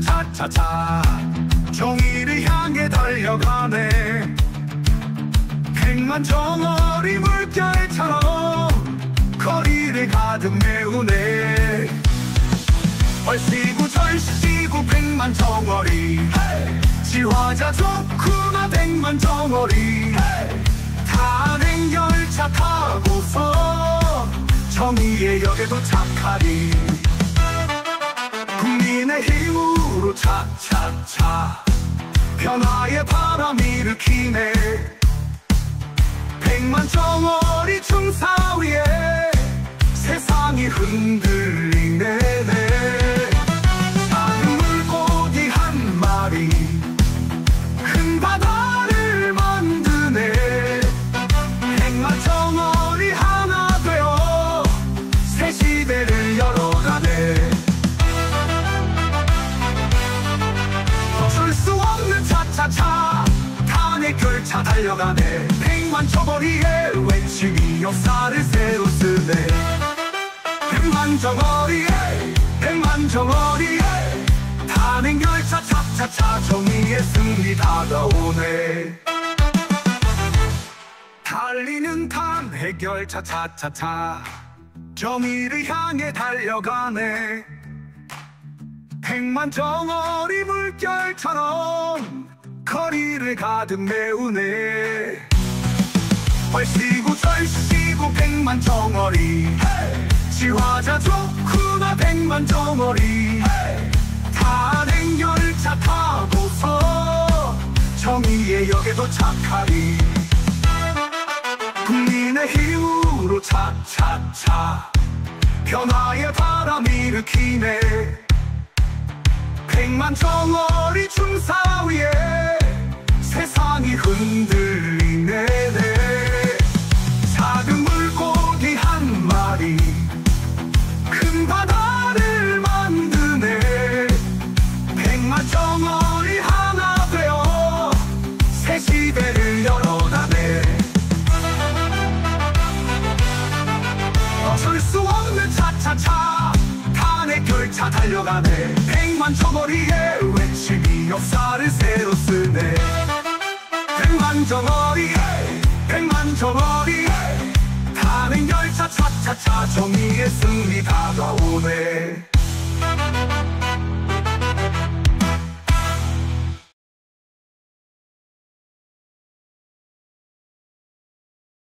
차차차차차 종이를 향해 달려가네. 백만 정어리 물결처럼 거리를 가득 메우네. 얼씨구 절씨구 백만 정어리 지화자 좋구나 백만 정어리. 탄핵 열차 타고서 정의의 역에 도착하리. 국민의 힘으로 차차차 변화의 바람 일으키네. 백만 정어리 충사위에 세상이 흔들리네. 작은 물고기 한 마리 큰 바다를 만드네. 백만 정어리 하나 되어 새 시대를 열어가네. 멈출 수 없는 차차차 탄핵 열차 달려가네. 백만 정어리의 외침이 역사를 세우스네. 백만 정어리에 백만 정어리에 탄핵 열차 차차차 정의의 승리 다가오네. 달리는 탄핵 열차 차차차 정의를 향해 달려가네. 백만 정어리 물결처럼 거리를 가득 메우네. 얼씨구 절씨구 백만 정어리 지화자 좋구나 백만 정어리. 탄핵 열차 타고서 정의의 역에 도착하리. 국민의 힘으로 차차차 변화의 바람 일으키네. 백만 정어리 충사위에 세상이 흔들리네. 작은 물고기 한 마리 큰 바다를 만드네. 백만 정어리 하나 되어 새 시대를 열어가네. 멈출 수 없는 차차차 탄핵 열차 달려가네. 백만 정어리의 외침이 역사를 새로 쓰네. 백만 정어리의 백만 정어리 탄핵 열차 차차차 정의의 승리 다가오네.